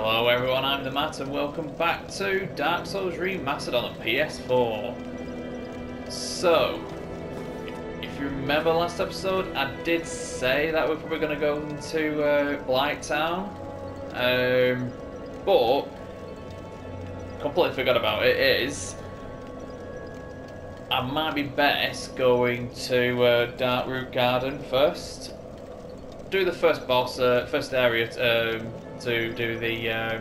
Hello everyone, I'm the Matt and welcome back to Dark Souls Remastered on the PS4. So, if you remember last episode, I did say that we're probably going to go into Blighttown, but completely forgot about it. I might be best going to Darkroot Garden first. Do the first boss, first area to do the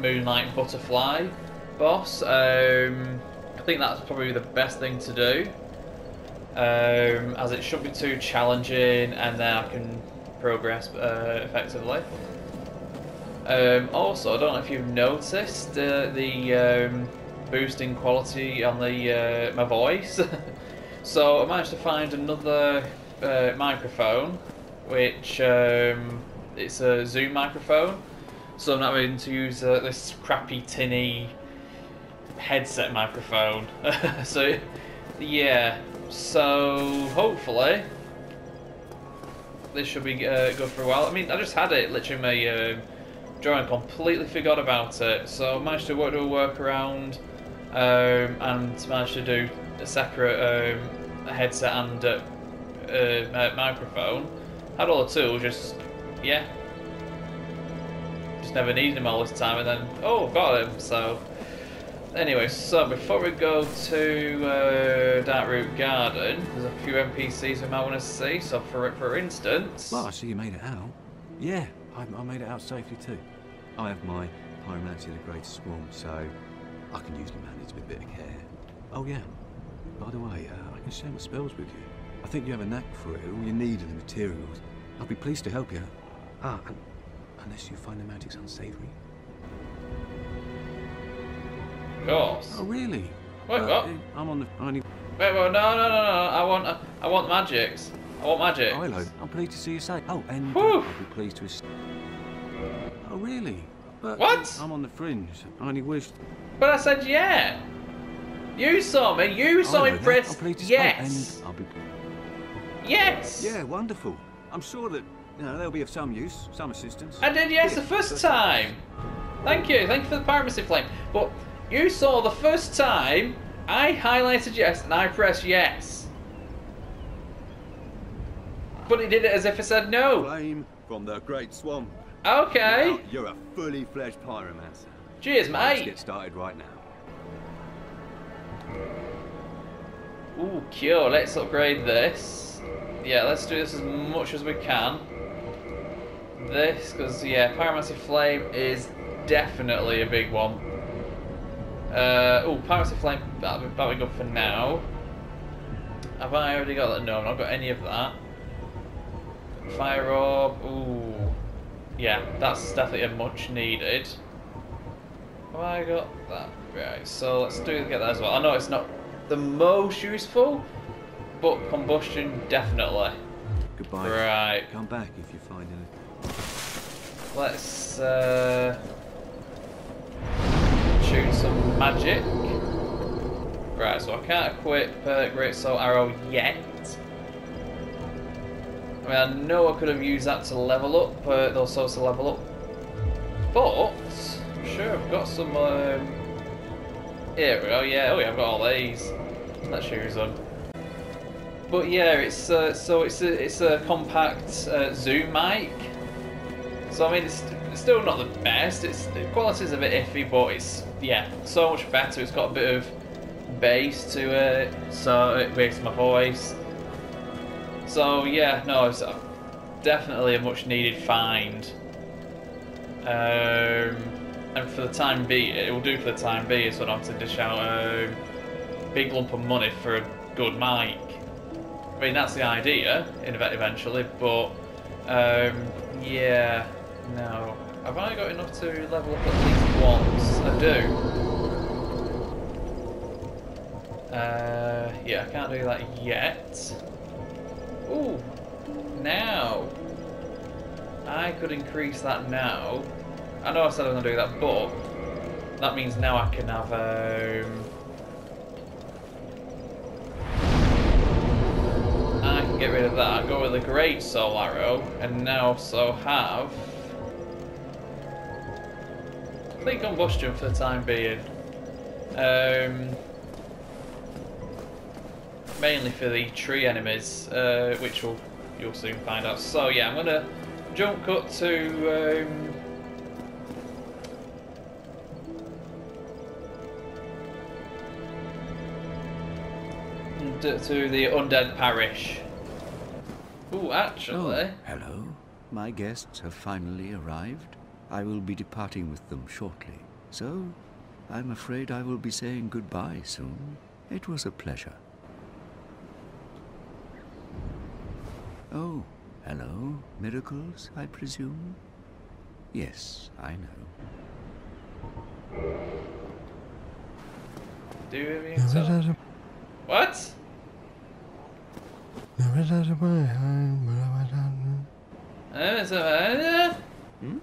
Moonlight Butterfly boss. I think that's probably the best thing to do, as it shouldn't be too challenging, and then I can progress effectively. Also, I don't know if you've noticed the boosting quality on the my voice. So I managed to find another microphone, which it's a Zoom microphone, so I'm not going to use this crappy tinny headset microphone. So yeah, so hopefully this should be good for a while. I mean, I just had it literally my drawing, completely forgot about it, so I managed to do a workaround and managed to do a separate headset and microphone. Had all the tools, just never needed them all this time, and then got them. So anyway, so before we go to Darkroot Garden, there's a few NPCs we might want to see. So for instance, well, I see you made it out. Yeah, I made it out safely too. I have my pyromancy in a greater swarm, so I can usually manage with a bit of care. Oh yeah, by the way, I can share my spells with you. I think you have a knack for it. All you need are the materials. I'll be pleased to help you. Unless you find the magic's unsavory. Of course. Oh really? Wait, what? I'm on the only. Wait, well, no. I want magics. I want magic. Oh, hello. I'm pleased to see you safe. Oh, and I'll be pleased to. Oh really? But what? I'm on the fringe. I only wished. But I said yeah. You saw me. You saw me press yes. Oh, and I'll be. Yes! Yeah, wonderful. I'm sure that they'll be of some use, some assistance. I did, yes, the first time. Thank you. Thank you for the pyromancy flame. But you saw the first time I highlighted yes and I pressed yes. But he did it as if I said no. Flame from the Great Swamp. Okay. Now you're a fully fledged pyromancer. Cheers, mate. Let's get started right now. Ooh, cure, let's upgrade this. Yeah, let's do this as much as we can. This, because, yeah, pyromancy flame is definitely a big one. Pyromancy flame, that'll be good for now. Have I already got that? No, I've not got any of that. Fire orb, ooh. Yeah, that's definitely a much needed. Have I got that? Right, so let's get that as well. I know it's not the most useful, but combustion definitely. Goodbye. Right. Come back if you find anything. Let's shoot some magic. Right, so I can't equip Great Soul Arrow yet. I mean, I know I could have used that to level up, those souls to level up. But I'm sure I've got some. Here we go, yeah, I've got all these. Let's use them. But yeah, it's so it's a compact Zoom mic. So I mean, it's still not the best. The quality's a bit iffy, but it's so much better. It's got a bit of bass to it, so it makes my voice. So yeah, no, it's definitely a much needed find. And for the time being, it will do for the time being, so I don't have to dish out a big lump of money for a good mic. I mean, that's the idea, eventually, but, yeah, no. Have I got enough to level up at least once? I do. Yeah, I can't do that yet. Ooh, now. I could increase that now. I know I said I was going to do that, but that means now I can have I can get rid of that, go with a great soul arrow, and now also have complete combustion for the time being. Mainly for the tree enemies, which you'll soon find out. So yeah, I'm gonna jump cut to the Undead Parish. Ooh, actually. Oh, hello. My guests have finally arrived. I will be departing with them shortly, so I'm afraid I will be saying goodbye soon. It was a pleasure. Oh, hello. Miracles, I presume? Yes, I know. Do you mean what? Hmm?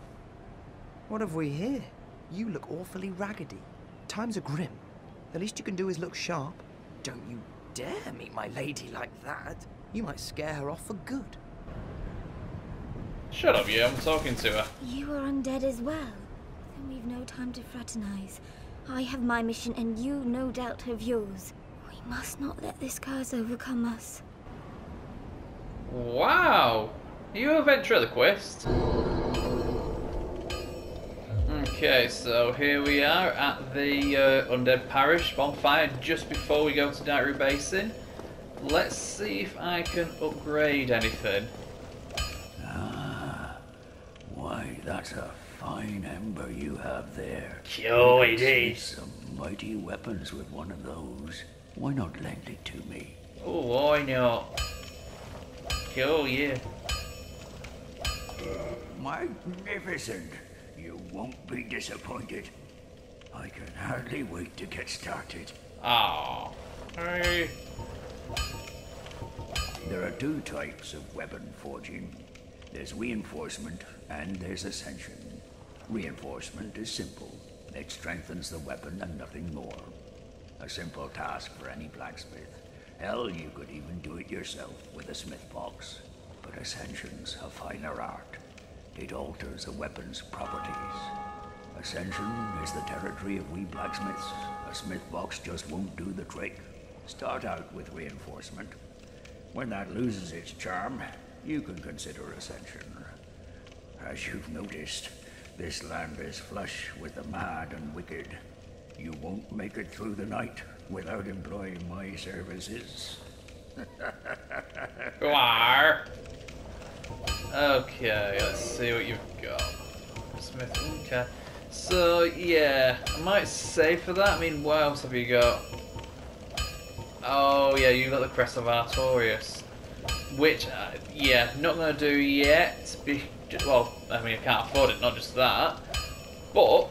What have we here? You look awfully raggedy. Times are grim. The least you can do is look sharp. Don't you dare meet my lady like that. You might scare her off for good. Shut up, you. I'm talking to her. You are undead as well. Then we've no time to fraternize. I have my mission and you no doubt have yours. We must not let this curse overcome us. Wow! Are you a ventriloquist? Okay, so here we are at the Undead Parish bonfire just before we go to Darkroot Basin. Let's see if I can upgrade anything. Ah, why that's a fine ember you have there. Oh, it is. Some mighty weapons with one of those. Why not lend it to me? Oh, why not? Oh yeah. Magnificent. You won't be disappointed. I can hardly wait to get started. Oh. Hey. There are two types of weapon forging. There's reinforcement and there's ascension. Reinforcement is simple. It strengthens the weapon and nothing more. A simple task for any blacksmith. Hell, you could even do it yourself with a smith box. But Ascension's a finer art. It alters a weapon's properties. Ascension is the territory of we blacksmiths. A smith box just won't do the trick. Start out with reinforcement. When that loses its charm, you can consider Ascension. As you've noticed, this land is flush with the mad and wicked. You won't make it through the night without employing my services. Okay, let's see what you've got. Smith, okay. So, yeah, I might save for that. I mean, what else have you got? Oh, yeah, you got the Crest of Artorius. Which, yeah, not going to do yet. Well, I mean, I can't afford it, not just that. But,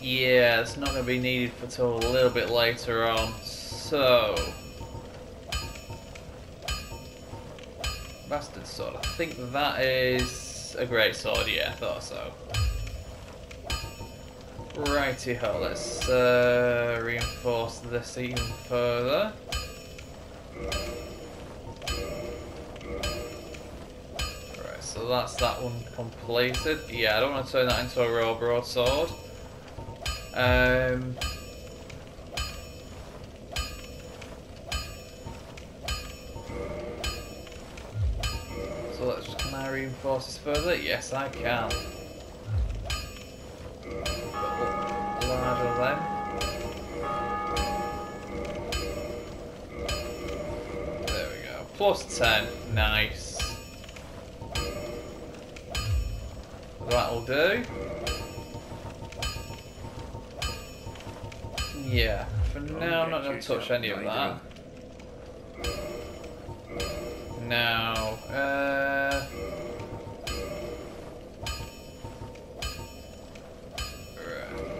yeah, it's not going to be needed for till a little bit later on, so... Bastard sword, I think that is a great sword, yeah, I thought so. Righty-ho, let's reinforce this even further. Alright, so that's that one completed. Yeah, I don't want to turn that into a royal broadsword. So let's just, can I reinforce this further? Yes, I can. Larger length. There we go. +10. Nice. That'll do. Yeah, for now I'm not going to touch any of that. Now, I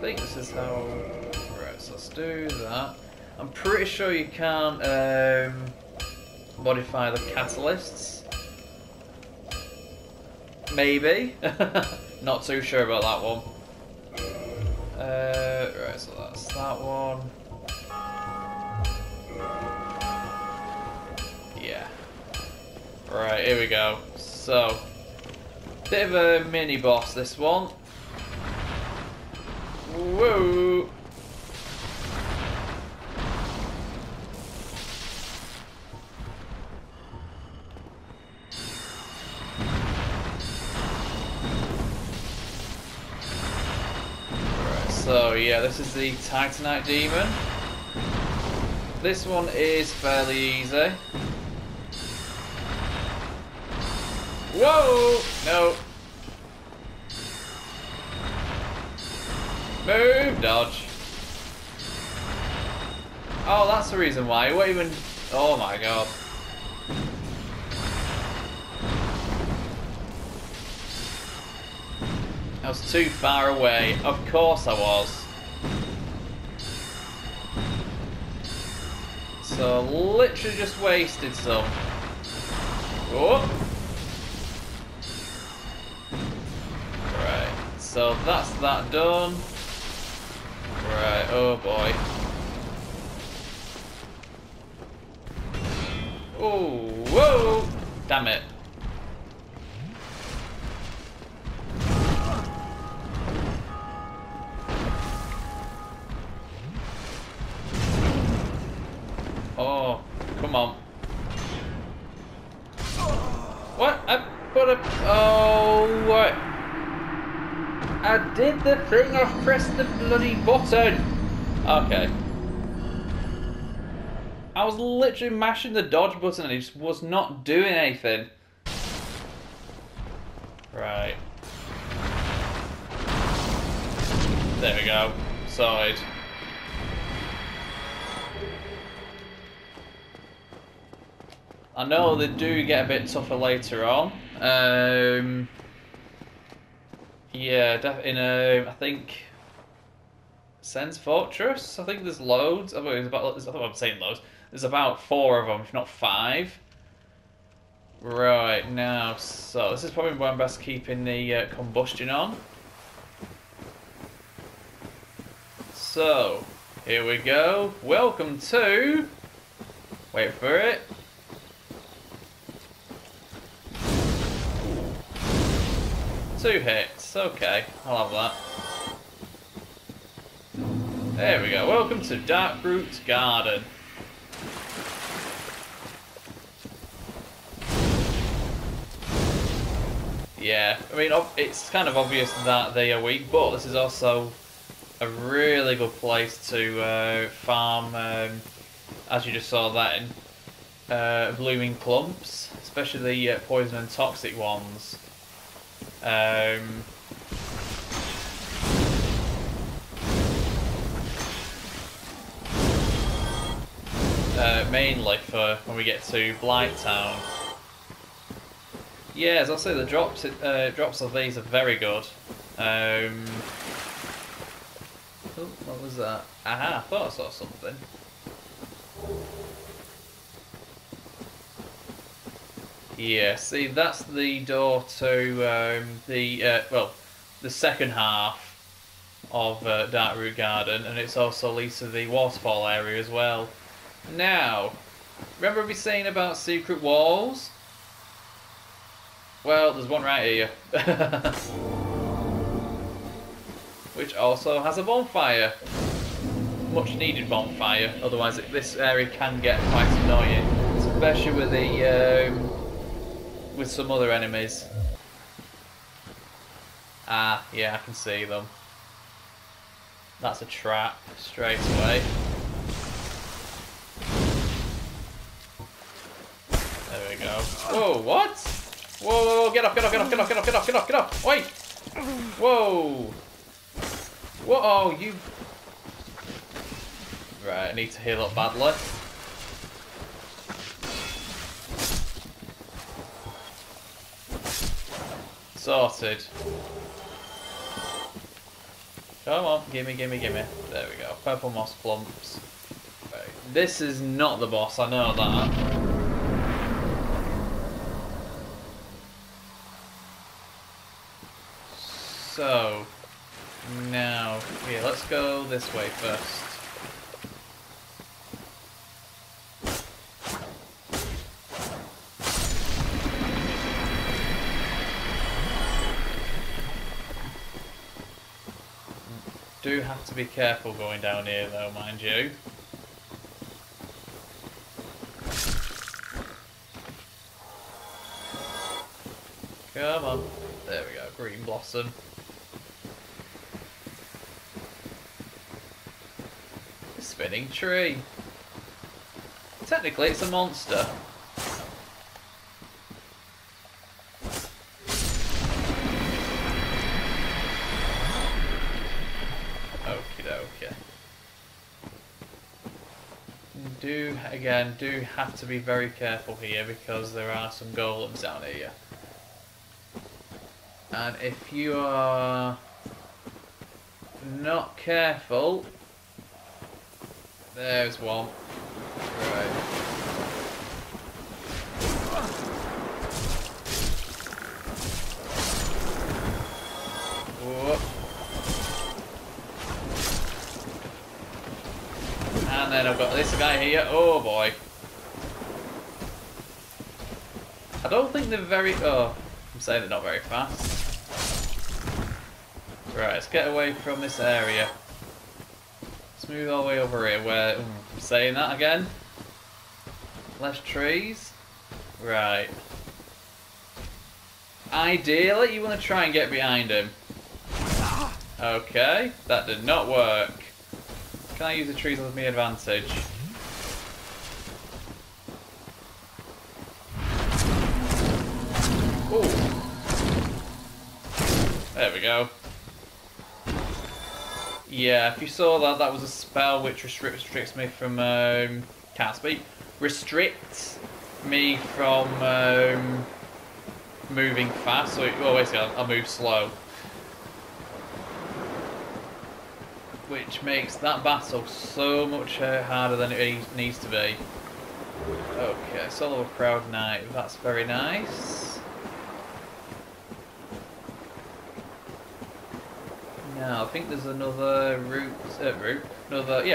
think this is how... Right, so let's do that. I'm pretty sure you can't modify the catalysts. Maybe. Not too sure about that one. Right, so that's that one. Right, here we go. So, bit of a mini boss this one. Whoa! So yeah, this is the Titanite Demon. This one is fairly easy. Whoa! No. Move! Dodge. Oh, that's the reason why. What even... Oh my god. I was too far away. Of course I was. So literally just wasted some. Oh. Right. So that's that done. Right. Oh boy. Oh. Whoa. Damn it. Oh, come on. What? I put a... Oh, what? I did the thing, I pressed the bloody button. Okay. I was literally mashing the dodge button and it just was not doing anything. Right. There we go. Side. I know they do get a bit tougher later on. Yeah, in I think Sen's Fortress. I think there's loads. I'm saying loads. There's about 4 of them, if not 5. Right now, so this is probably where I'm best keeping the combustion on. So here we go. Welcome to. Wait for it. Two hits, okay, I'll have that. There we go, welcome to Darkroot Garden. Yeah, I mean, it's kind of obvious that they are weak, but this is also a really good place to farm, as you just saw that in, blooming clumps, especially the poison and toxic ones. Mainly for when we get to Blighttown. Yeah, as I say, the drops of these are very good. Oh, what was that? Aha, I thought I saw something. Yeah, see, that's the door to the second half of Darkroot Garden, and it's also leads to the waterfall area as well. Now, remember me saying about secret walls? Well, there's one right here. Which also has a bonfire. Much needed bonfire, otherwise this area can get quite annoying. Especially with the... with some other enemies. Ah, yeah, I can see them. That's a trap, straight away. There we go. Whoa, what? Whoa, whoa, whoa, get up, get up, get up, get up, get up, get up, get up, get up, wait! Whoa! Whoa, you... Right, I need to heal up badly. Sorted. Come on, gimme, gimme, gimme. There we go. Purple moss clumps. Right. This is not the boss, I know that. So, now, here, let's go this way first. Do have to be careful going down here though, mind you. Come on. There we go, green blossom. A spinning tree. Technically it's a monster. Again, do have to be very careful here because there are some golems down here. And if you are not careful, there's one. Right. Whoop. And then I've got this guy here. Oh boy. I don't think they're very... Oh, I'm saying they're not very fast. Right, let's get away from this area. Let's move all the way over here where... I'm saying that again. Less trees. Right. Ideally, you want to try and get behind him. Okay, that did not work. Can I use the trees with my advantage? There we go. Yeah, if you saw that, that was a spell which restricts me from... can't speak. Restricts me from moving fast. So, well, basically, I'll move slow. Which makes that battle so much harder than it needs to be. Okay, solo crowd knight. That's very nice. Now I think there's another route.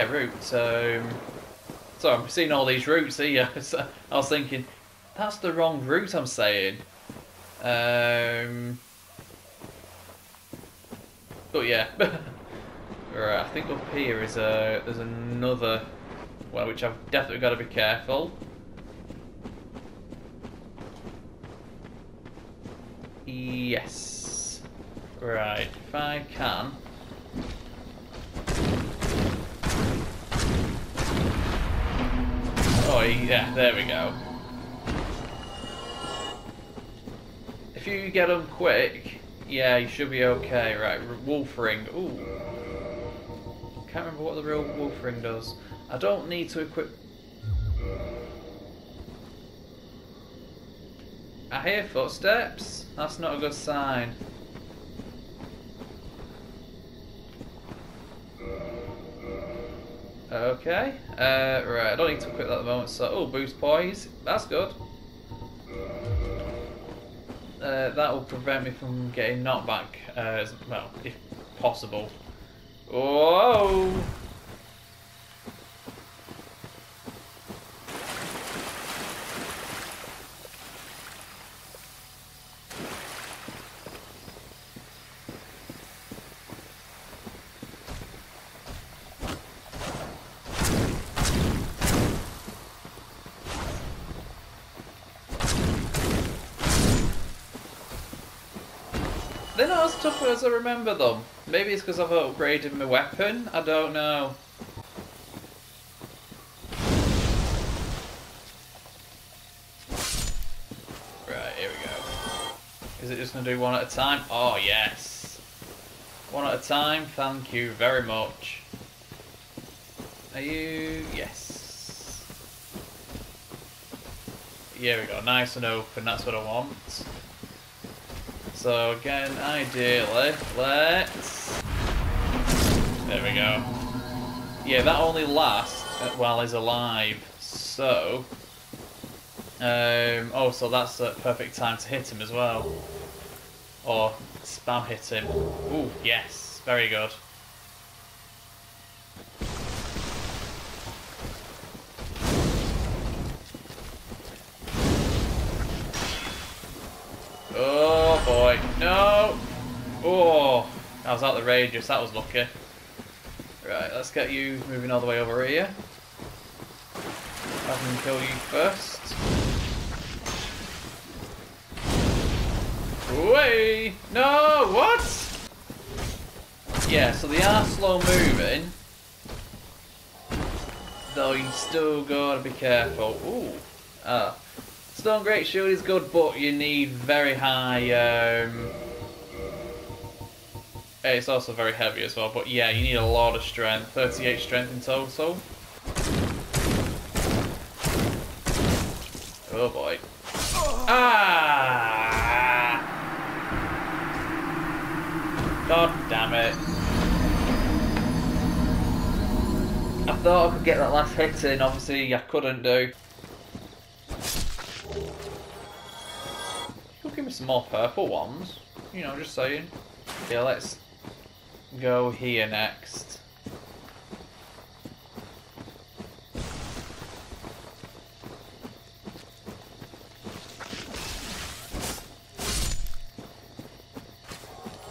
Route. Sorry, I'm seeing all these routes here. So I was thinking, that's the wrong route. I'm saying. But yeah. Right, I think up here is a there's another one which I've definitely got to be careful. Yes. Right, if I can. Oh yeah, there we go. If you get them quick, yeah, you should be okay. Right, wolf ring. Ooh, can't remember what the real wolf ring does. I don't need to equip. I hear footsteps. That's not a good sign. Okay, right, I don't need to equip that at the moment, so, oh, boost poise, that's good. That will prevent me from getting knocked back, as well, if possible. Whoa! They're not as tough as I remember them. Maybe it's because I've upgraded my weapon. I don't know. Right, here we go. Is it just going to do one at a time? Oh, yes. One at a time. Thank you very much. Are you... Yes. Here we go. Nice and open. That's what I want. So again, ideally, let's... There we go. Yeah, that only lasts while he's alive, so... oh, so that's the perfect time to hit him as well. Or spam hit him. Ooh, yes, very good. Oh boy, no! Oh, that was outrageous, that was lucky. Right, let's get you moving all the way over here. I can kill you first. Wait! No! What? Yeah, so they are slow moving. Though you still gotta be careful. Ooh. Ah. Stone Great Shield is good, but you need very high. It's also very heavy as well, but yeah, you need a lot of strength. 38 strength in total. Oh boy. Ah! God damn it. I thought I could get that last hit in, obviously I couldn't do. Could give me some more purple ones. You know, just saying. Yeah, let's go here next.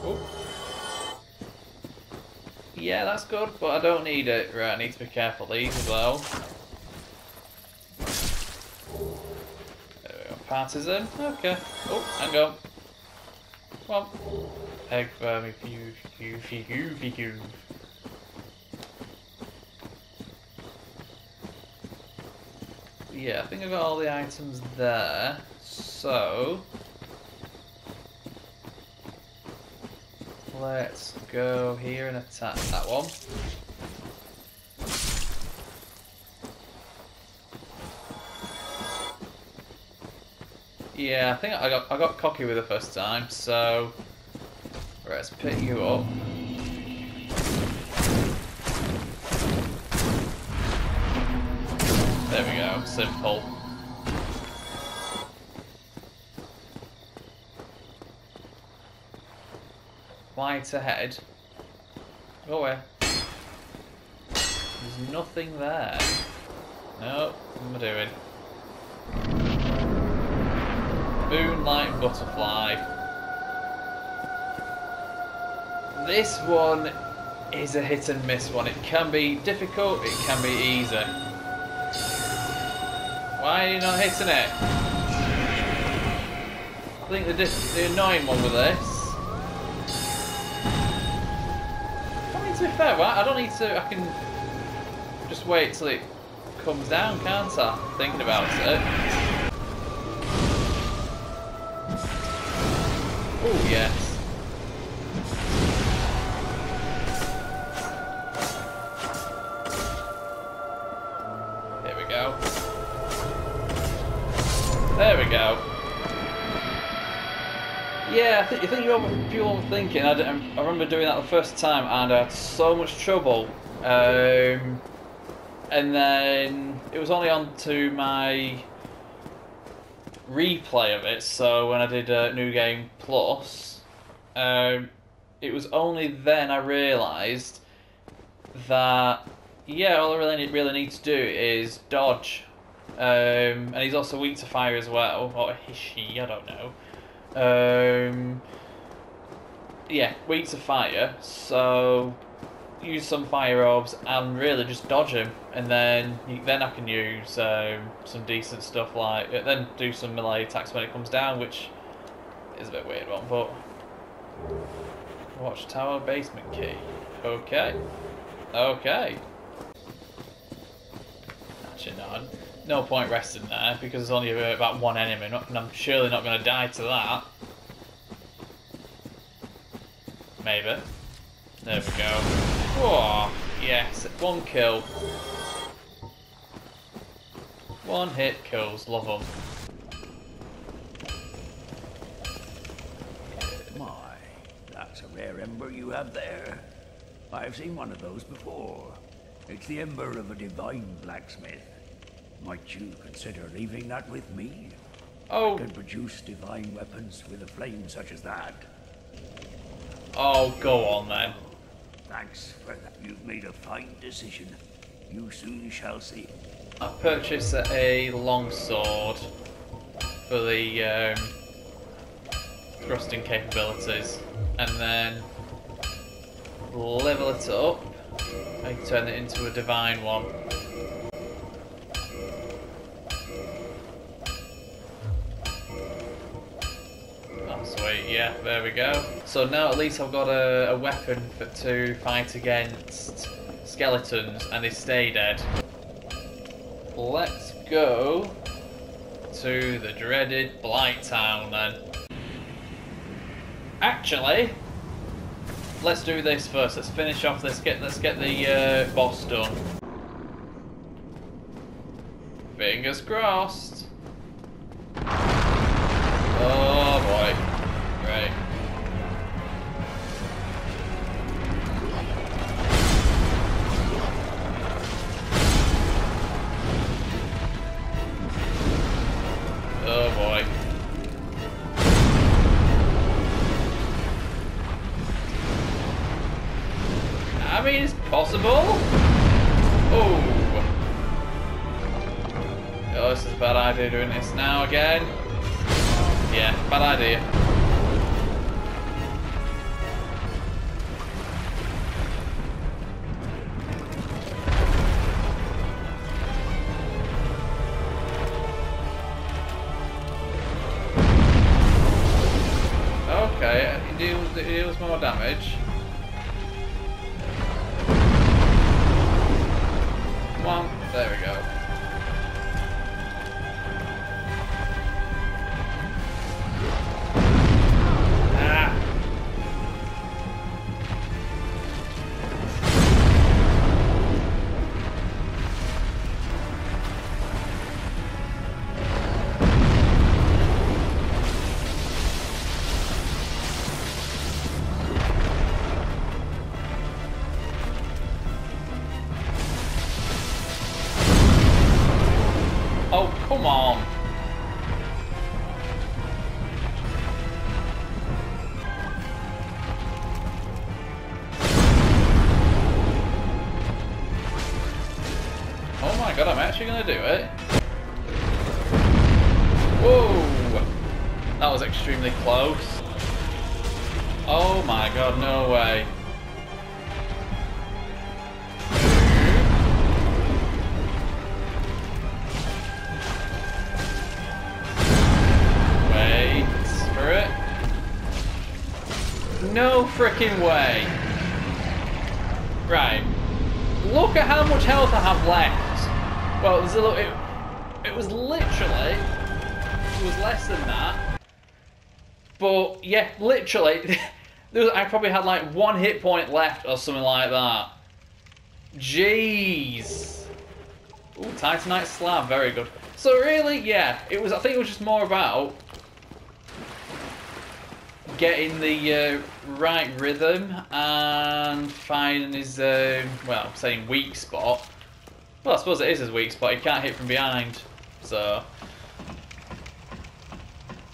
Oh. Yeah, that's good, but I don't need it. Right, I need to be careful of these as well. There we go, partisan. Okay. Oh, hang on. Come on. Egg vermin, few. Yeah, I think I've got all the items there, so let's go here and attack that one. Yeah, I think I got cocky with the first time, so. Right, let's pick you up. There we go, simple. Light ahead. Go away. There's nothing there. Nope, what am I doing? Moonlight Butterfly. This one is a hit and miss one. It can be difficult, it can be easy. Why are you not hitting it? I think the annoying one with this. I mean, to be fair, right? I don't need to. I can just wait till it comes down, can't I? Thinking about it. Oh, yes. Yeah, I think you overthinking. I remember doing that the first time, and I had so much trouble. And then it was only on to my replay of it. So when I did New Game Plus, it was only then I realised that yeah, all I really need to do is dodge. And he's also weak to fire as well, or is she? I don't know. Yeah, weak to fire, so use some fire orbs and really just dodge him, and then I can use some decent stuff like then do some melee attacks when it comes down, which is a bit weird one, but watchtower basement key. Okay, okay. Actually, no point resting there because there's only about one enemy, and I'm surely not going to die to that. Maybe. There we go. Oh, yes, one kill. One hit kills, love them. My, that's a rare ember you have there. I've seen one of those before. It's the ember of a divine blacksmith. Might you consider leaving that with me? Oh. I can produce divine weapons with a flame such as that. Oh, go on then. Thanks for that. You've made a fine decision. You soon shall see. I purchased a longsword for the thrusting capabilities, and then level it up. I can turn it into a divine one. Oh, sweet, yeah, there we go. So now at least I've got a weapon to fight against skeletons, and they stay dead. Let's go to the dreaded Blighttown then. Actually, let's do this first. Let's finish off. Let's get the boss done. Fingers crossed. Oh boy! Great. Oh boy. I mean, it's possible. Oh. Oh, this is a bad idea doing this now again. Yeah, bad idea. Okay, it deals more damage. Come on, there we go. Oh, come on! Oh my god, I'm actually gonna do it. Whoa! That was extremely close. Oh my god, no way. No freaking way. Right. Look at how much health I have left. Well, there's a little, it was literally, it was less than that. But yeah, literally, I probably had like 1 hit point left or something like that. Jeez. Ooh, Titanite slab, very good. So really, yeah, it was. I think it was just more about getting the right rhythm and finding his, well, I'm saying weak spot. Well, I suppose it is his weak spot. He can't hit from behind, so.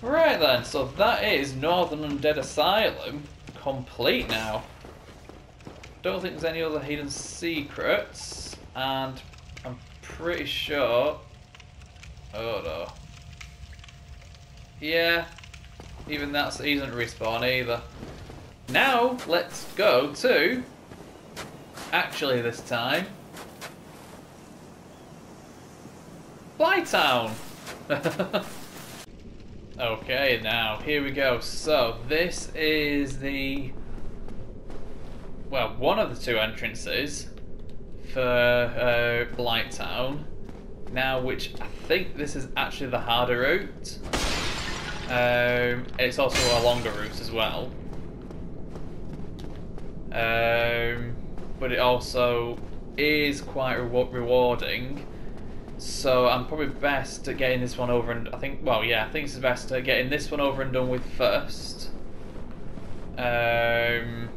Right then, so that is Northern Undead Asylum complete now. Don't think there's any other hidden secrets, and I'm pretty sure, oh no. Yeah. Even that isn't respawn either. Now, let's go to... Actually, this time... Blighttown! Okay, now, here we go. So, this is the... Well, one of the 2 entrances for Blighttown. Now, which I think this is actually the harder route. It's also a longer route as well, but it also is quite rewarding, so I'm probably best at getting this one over and I think, well yeah, I think it's best at getting this one over and done with first. And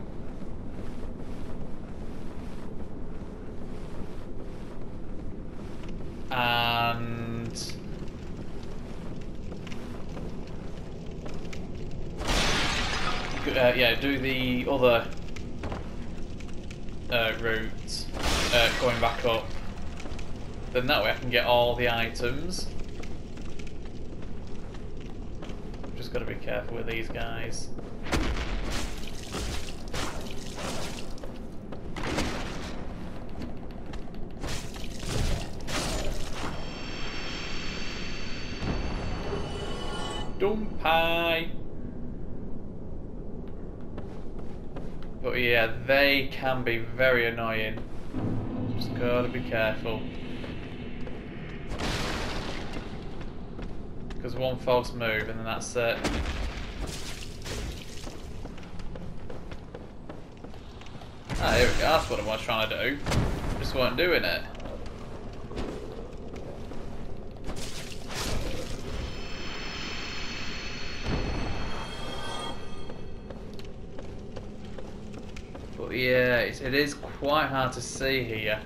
yeah, do the other route going back up. Then that way I can get all the items. Just got to be careful with these guys. Dumpy. But yeah, they can be very annoying. Just gotta be careful. Because one false move and then that's it. Ah, here we go. That's what I was trying to do. Just weren't doing it. But yeah, it is quite hard to see here.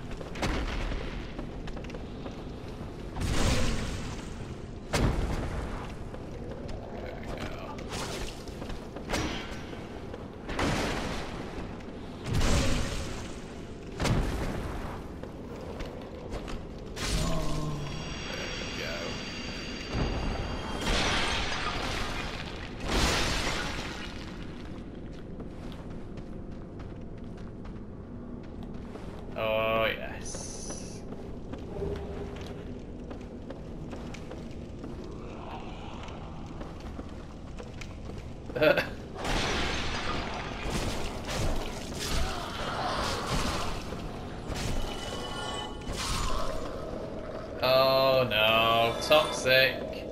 Oh no, toxic.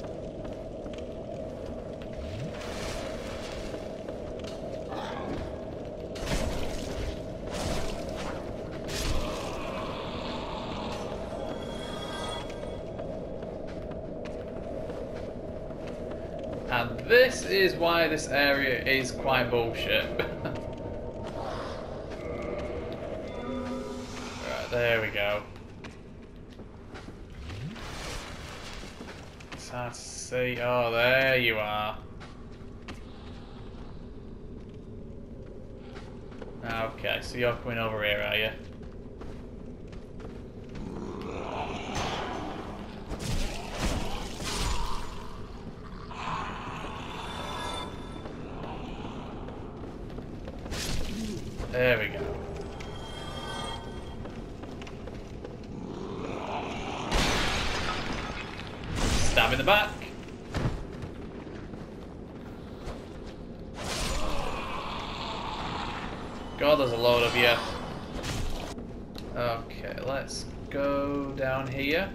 And this is why this area is quite bullshit. Right, there we go. It's hard to see. Oh, there you are. Okay, so you're coming over here, are you? There we go. Stab in the back. God, there's a load of you. Okay, let's go down here.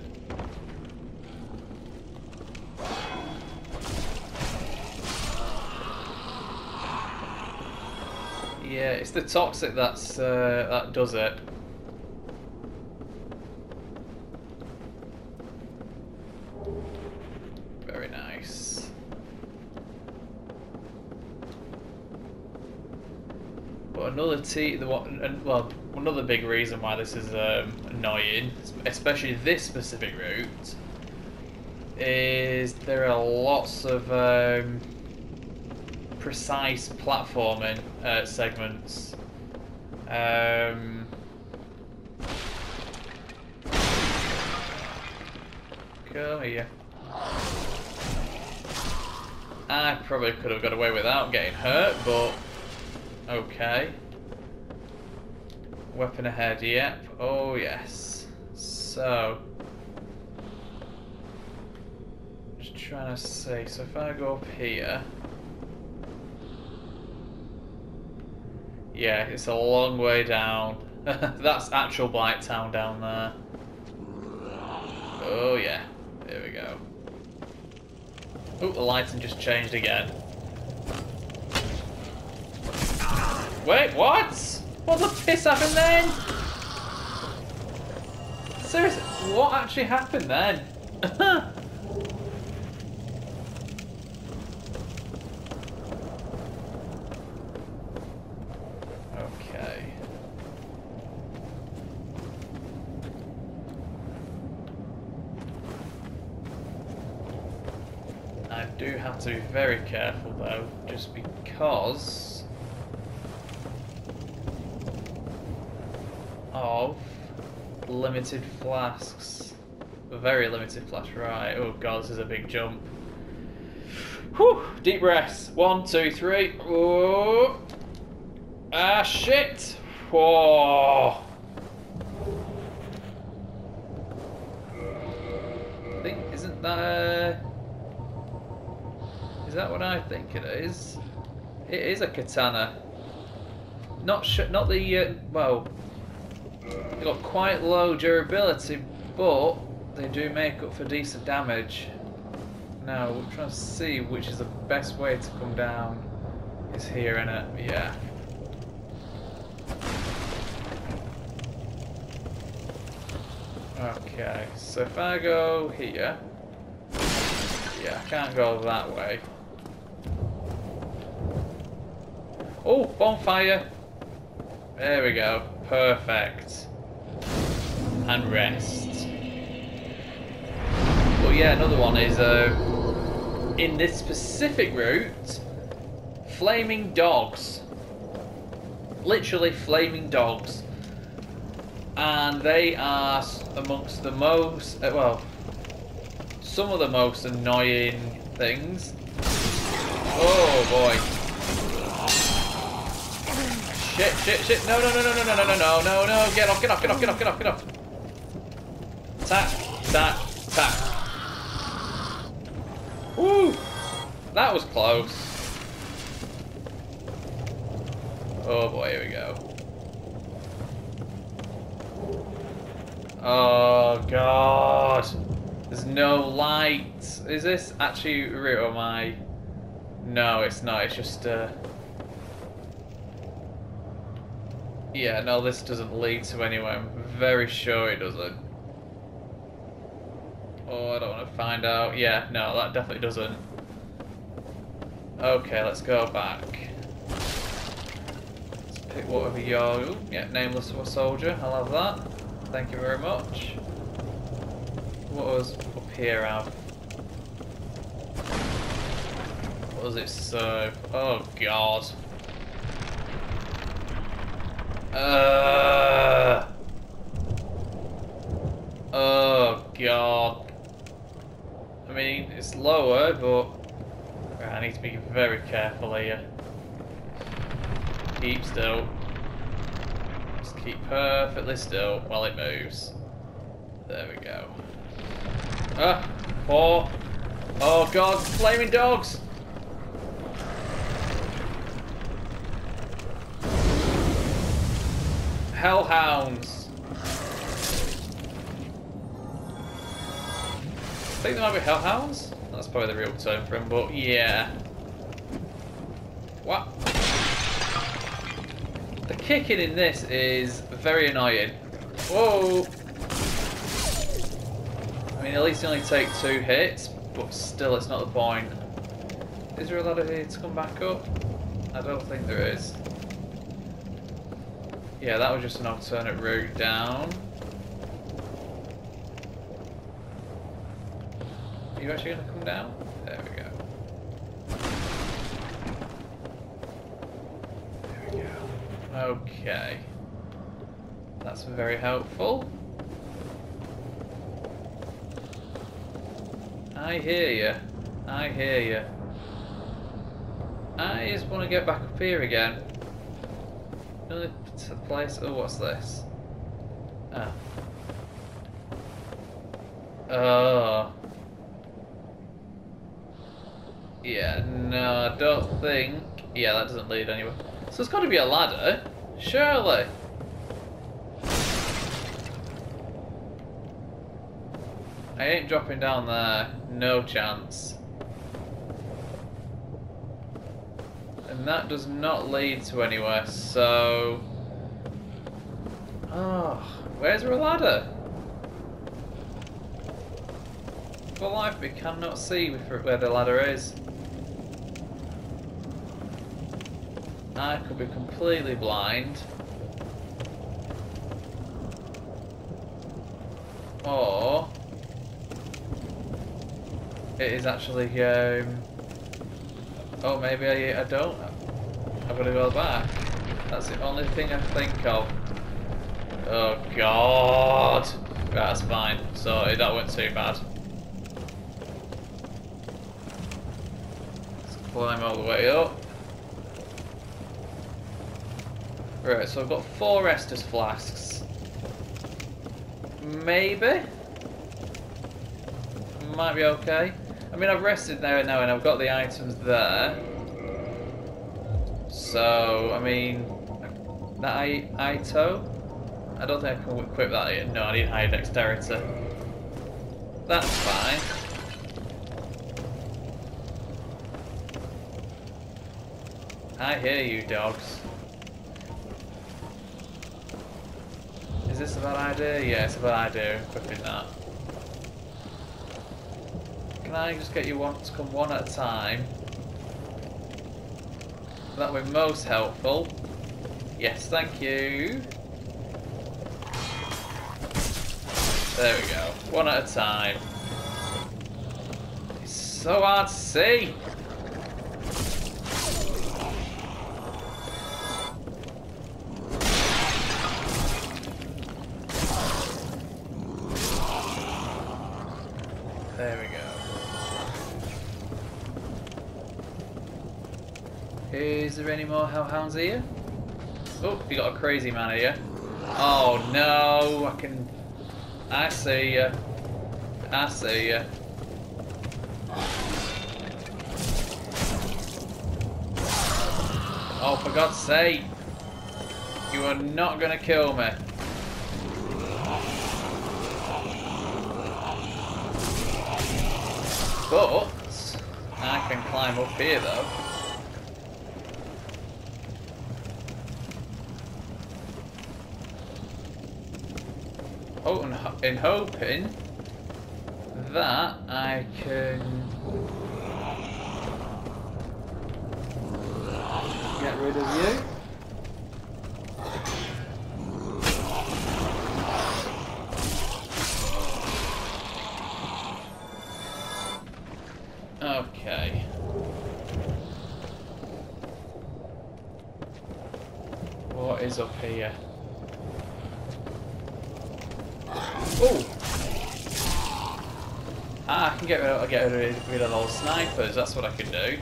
Yeah, it's the toxic that's that does it. Very nice. But another another big reason why this is annoying, especially this specific route, is there are lots of precise platforming segments. Go here. I probably could have got away without getting hurt, but okay. Weapon ahead, yep. Oh yes. So just trying to see. So if I go up here. Yeah, it's a long way down. That's actual Blighttown down there. Oh yeah, there we go. Oh, the lighting just changed again. Wait, what? What the piss happened then? Seriously, what actually happened then? I do have to be very careful though, just because of limited flasks. Very limited flasks, right. Oh god, this is a big jump. Whew, deep breaths. 1, 2, 3. Oh. Ah, shit. Whoa. I think, isn't that Is that what I think it is? It is a katana. Not the well. They've got quite low durability, but they do make up for decent damage. Now we're trying to see which is the best way to come down. Is here, innit? Yeah. Okay, so if I go here, yeah, I can't go that way. Oh, bonfire! There we go, perfect. And rest. But yeah, another one is in this specific route, flaming dogs. Literally flaming dogs. And they are amongst the most, well, some of the most annoying things. Oh boy. Shit, shit, shit. No, no, no, no, no, no, no, no, no, no, no. Get off, get off, get off, get off, get off, get off. Tap, tap, tap. Woo! That was close. Oh boy, here we go. Oh god, there's no light. Is this actually route or am I? No, it's not, it's just yeah, no, this doesn't lead to anywhere. I'm very sure it doesn't. Oh, I don't want to find out. Yeah, no, that definitely doesn't. Okay, let's go back. Let's pick whatever your, yeah, nameless soldier, I'll have that. Thank you very much. What was up here, Alf? What was it serve? Oh god. Oh god. I mean, it's lower, but right, I need to be very careful here. Keep still. Keep perfectly still while it moves. There we go. Ah! Oh! Oh god! Flaming dogs! Hellhounds! I think they might be hellhounds? That's probably the real term for them, but yeah. What? The kicking in this is very annoying. Whoa! I mean, at least you only take 2 hits, but still, it's not the point. Is there a ladder here to come back up? I don't think there is. Yeah, that was just an alternate route down. Are you actually going to come down? There we go. Okay, that's very helpful. I hear you. I hear you. I just want to get back up here again. Another place. Oh, what's this? Ah. Oh. Yeah. No, I don't think. Yeah, that doesn't lead anywhere. So there's got to be a ladder, surely. I ain't dropping down there, no chance. And that does not lead to anywhere, so... Oh, where's there a ladder? For life, we cannot see where the ladder is. I could be completely blind. Or it is actually oh, maybe I don't. I've got to go back. That's the only thing I think of. Oh god. That's fine. Sorry, that went too bad. Let's climb all the way up. Right, so I've got 4 Estus flasks. Maybe? Might be okay. I mean, I've rested now and now, and I've got the items there. So, I mean, that Ito? I don't think I can equip that yet. No, I need higher dexterity. That's fine. I hear you, dogs. Is this a bad idea? Yeah, it's a bad idea equipping that. Can I just get you one to come one at a time? That would be most helpful. Yes, thank you. There we go. One at a time. It's so hard to see. There we go. Is there any more hellhounds here? Oh, you got a crazy man here. Oh no, I can... I see ya. I see ya. Oh, for God's sake. You are not gonna kill me. But I can climb up here though. Oh, and in hoping that I can get rid of you. Okay. What is up here? Oh! Ah, I can get rid of those snipers. That's what I can do.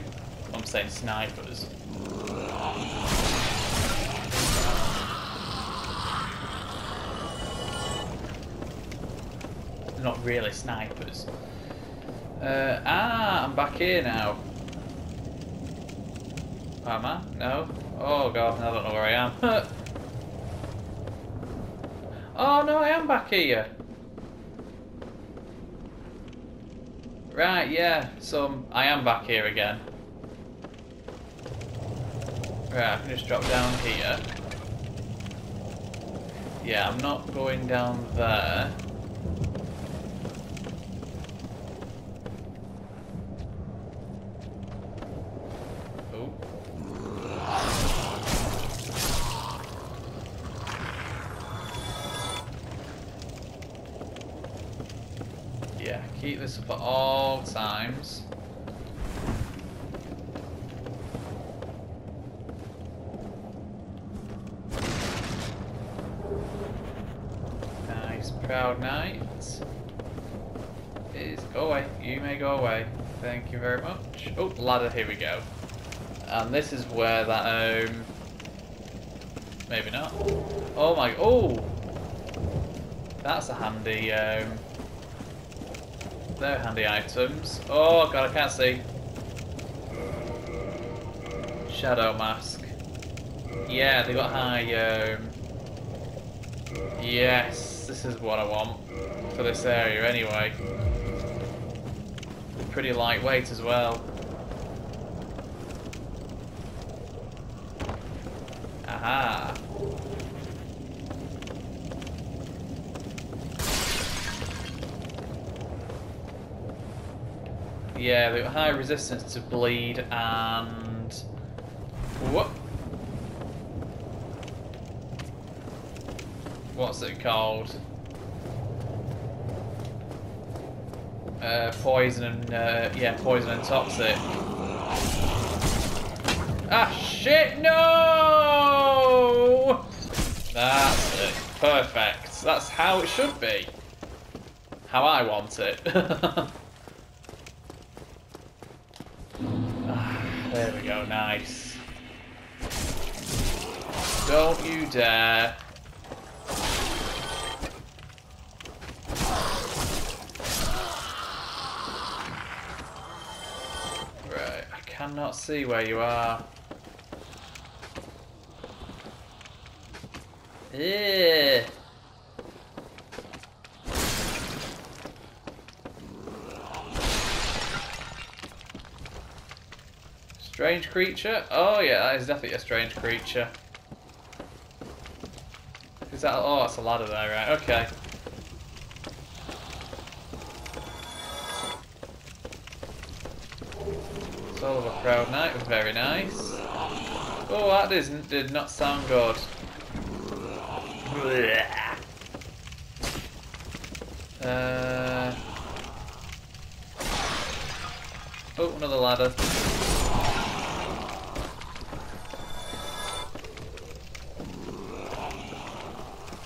I'm saying snipers. Not really snipers. I'm back here now. Am I? No? Oh god, I don't know where I am. Oh no, I am back here. Right, yeah, so I am back here again. Right, I can just drop down here. Yeah, I'm not going down there. Keep this up at all times. Nice, proud knight. Go away. You may go away. Thank you very much. Oh, ladder. Here we go. And this is where that maybe not. Oh my. Oh, that's a handy. They're handy items. Oh god, I can't see. Shadow mask. Yeah, they got high. Yes, this is what I want for this area anyway. Pretty lightweight as well. Aha. Yeah, they've got high resistance to bleed and... Whoop! What's it called? Poison and... yeah, poison and toxic. Ah, shit! No! That's it. Perfect. That's how it should be. How I want it. There we go, nice. Don't you dare. cannot see where you are. Yeah. Strange creature? Oh yeah, that is definitely a strange creature. Is that... oh, that's a ladder there, right, okay. Soul of a Proud Knight was very nice. Oh, that did not sound good. Oh, another ladder.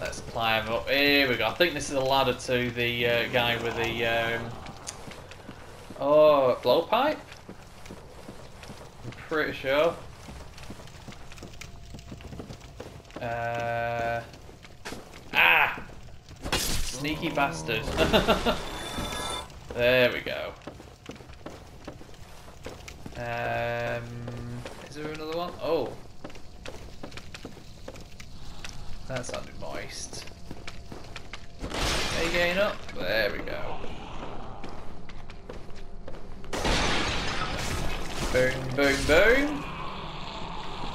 Let's climb up. Here we go. I think this is a ladder to the guy with the blowpipe. I'm pretty sure. Sneaky bastard. There we go. Is there another one? Oh. That sounded moist. Are you getting up? There we go. Boom, boom, boom.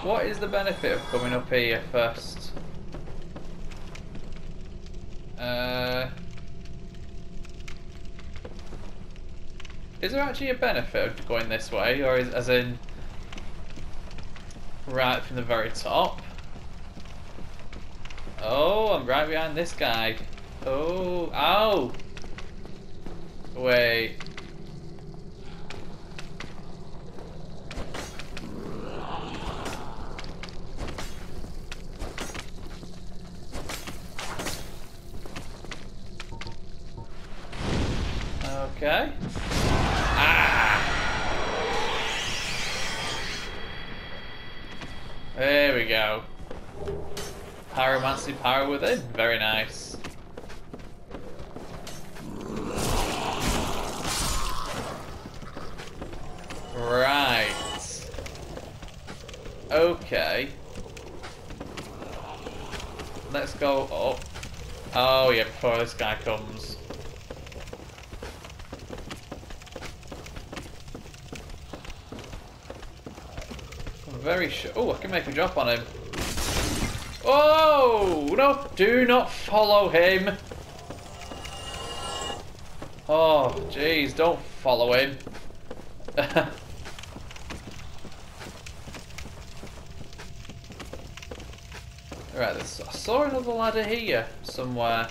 What is the benefit of coming up here first? Is there actually a benefit of going this way, or is as in right from the very top? Oh, I'm right behind this guy. Oh, ow! Wait. Okay. Ah! There we go. Pyromancy power within. Very nice. Right. Okay. Let's go up. Oh yeah, before this guy comes. Very sure. Oh, I can make a drop on him. Oh no! Do not follow him. Oh, jeez! Don't follow him. Right, I saw another ladder here somewhere.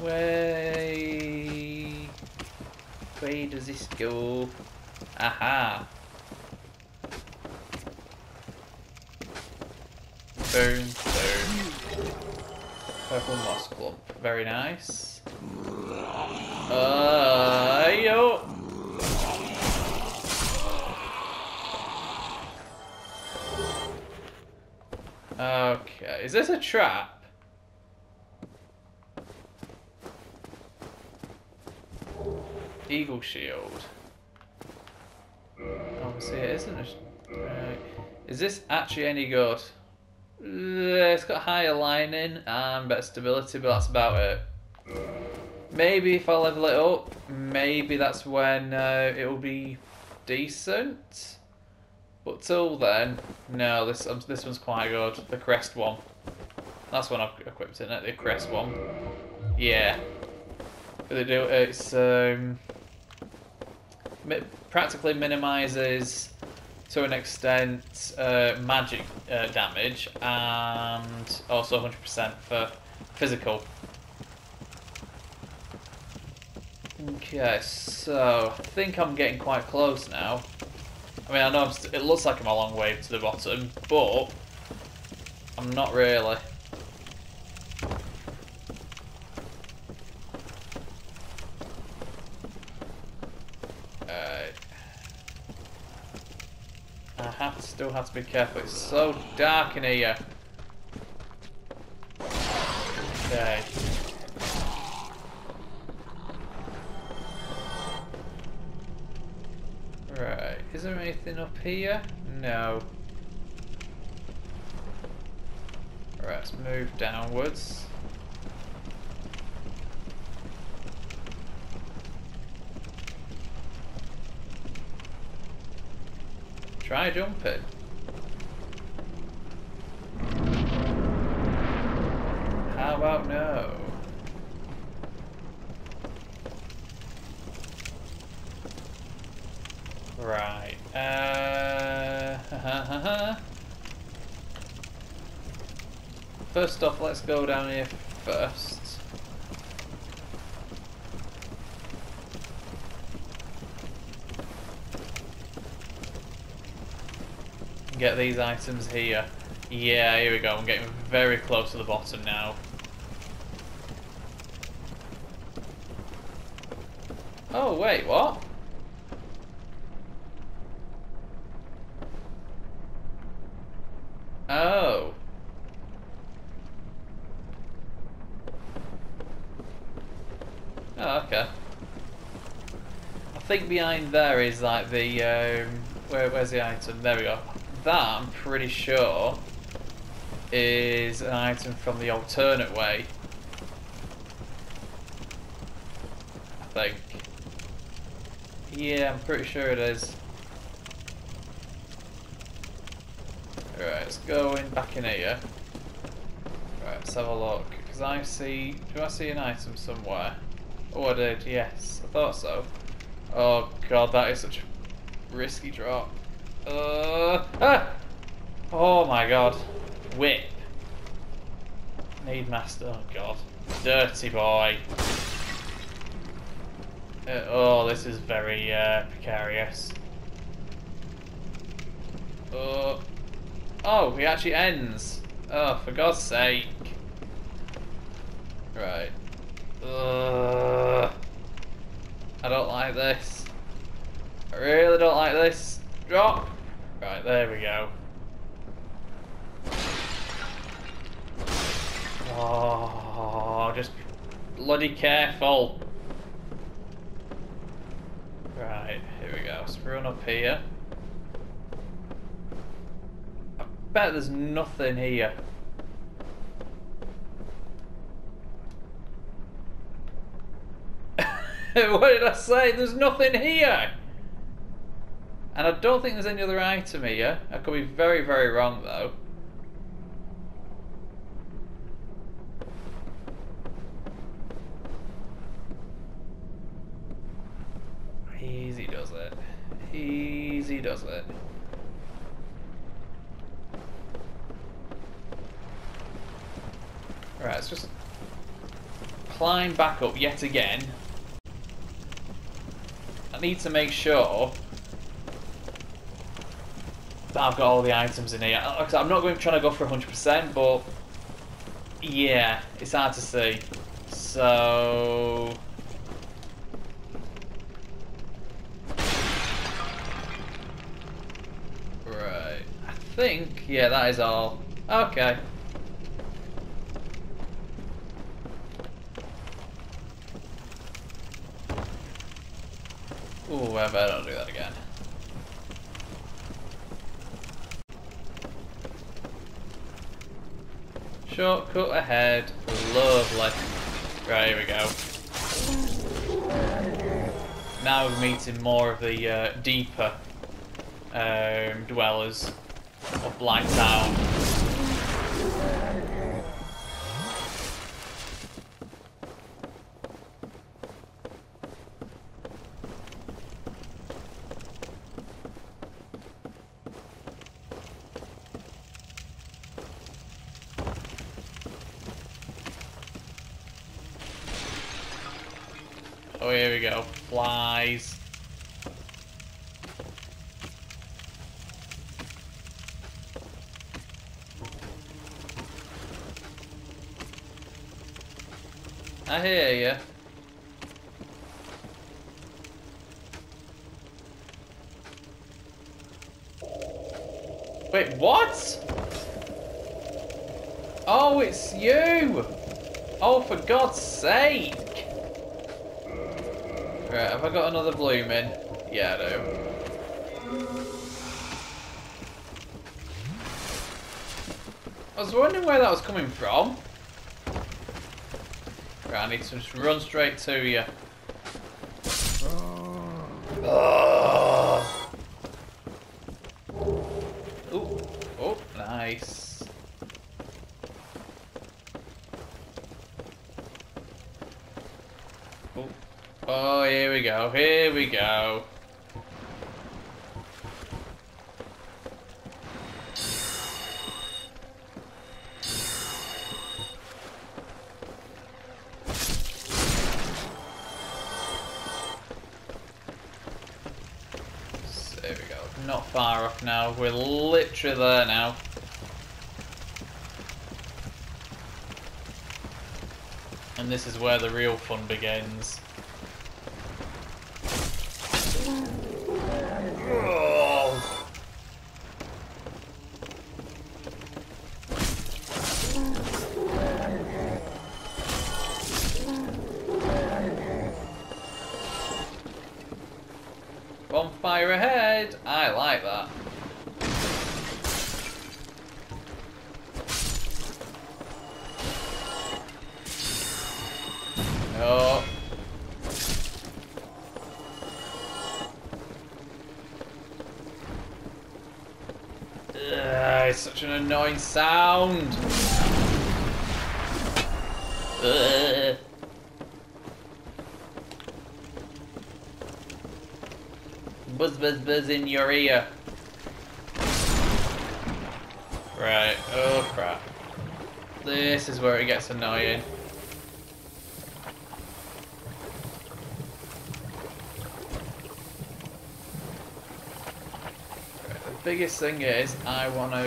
Where does this go? Aha! Boom, boom. Purple moss clump. Very nice. Yo. Okay, is this a trap? Eagle shield. Obviously it isn't. Right. Is this actually any good? It's got higher lining and better stability, but that's about it. Maybe if I level it up, maybe that's when it will be decent. But till then, no, this one's quite good. The crest one. That's when I've equipped it. The crest one. Yeah. But they do. It's practically minimises, to an extent, magic damage, and also 100% for physical. Okay, so I think I'm getting quite close now. I mean, I know it looks like I'm a long way to the bottom, but I'm not really. Still have to be careful, it's so dark in here. Okay. Right. Is there anything up here? No. Alright, let's move downwards. Try jumping. How about no? Right. First off, let's go down here first. Get these items here. Yeah, here we go. I'm getting very close to the bottom now. Oh, wait, what? Oh. Oh, okay. I think behind there is like the, where's the item? There we go. That, I'm pretty sure, is an item from the alternate way. I think. Yeah, I'm pretty sure it is. Alright, let's go in back in here. Alright, let's have a look. Because I see... Do I see an item somewhere? Oh, I did, yes. I thought so. Oh god, that is such a risky drop. Oh my god. Whip. Need master. Oh god. Dirty boy. Oh, this is very precarious. Oh, it actually ends. Oh, for God's sake. Right. I don't like this. I really don't like this. Drop. Right, there we go. Oh, just bloody careful. Right, here we go. Let's run up here. I bet there's nothing here. What did I say? There's nothing here! And I don't think there's any other item here. I could be very, very wrong though. Easy does it. Easy does it. Alright, let's just climb back up yet again. I need to make sure that I've got all the items in here. I'm not going to try to go for 100%, but yeah, it's hard to see. So right, I think yeah, that is all. Okay. Ooh, I better not do that again. Shortcut ahead, lovely. Right, here we go. Now we're meeting more of the deeper dwellers of Blighttown. Oh, here we go. Flies. I hear you. Wait, what? Oh, it's you! Oh, for God's sake! Right, have I got another bloom in? Yeah, I do. I was wondering where that was coming from. Right, I need to just run straight to you. Oh, oh, nice. Oh, oh, here we go, here we go. Far off now, we're literally there now. And this is where the real fun begins. Oh. Bonfire ahead! I like that. Oh. Ugh, it's such an annoying sound. Ugh. Buzz, buzz, buzz in your ear. Right, oh crap. This is where it gets annoying. Right, the biggest thing is I want to...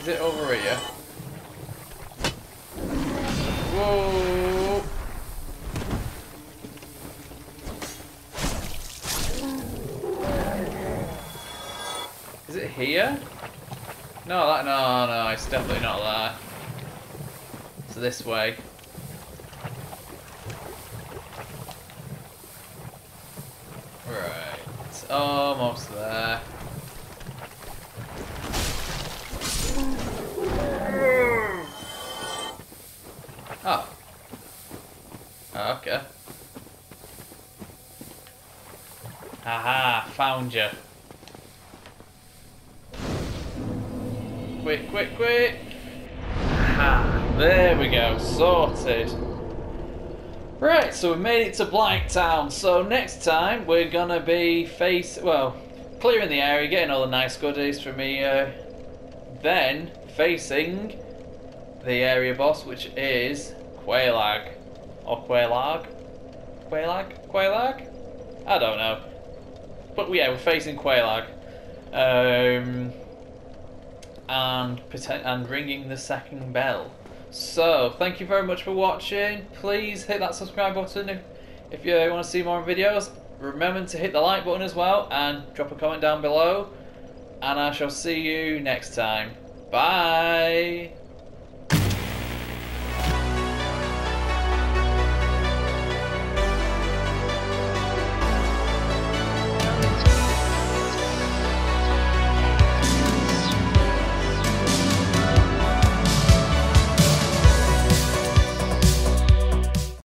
Is it over here? Whoa! Here? No, that, no, it's definitely not there. So this way. Right, it's almost there. Oh. Okay. Aha, found you. Quick, quick, quick! Ah, there we go, sorted. Right, so we made it to Blighttown. So next time we're gonna be clearing the area, getting all the nice goodies from here, then facing the area boss, which is Quelaag, or Quelaag, Quelaag. I don't know, but yeah, we're facing Quelaag. And ringing the second bell. So, thank you very much for watching. Please hit that subscribe button if you want to see more videos. Remember to hit the like button as well and drop a comment down below. And I shall see you next time. Bye!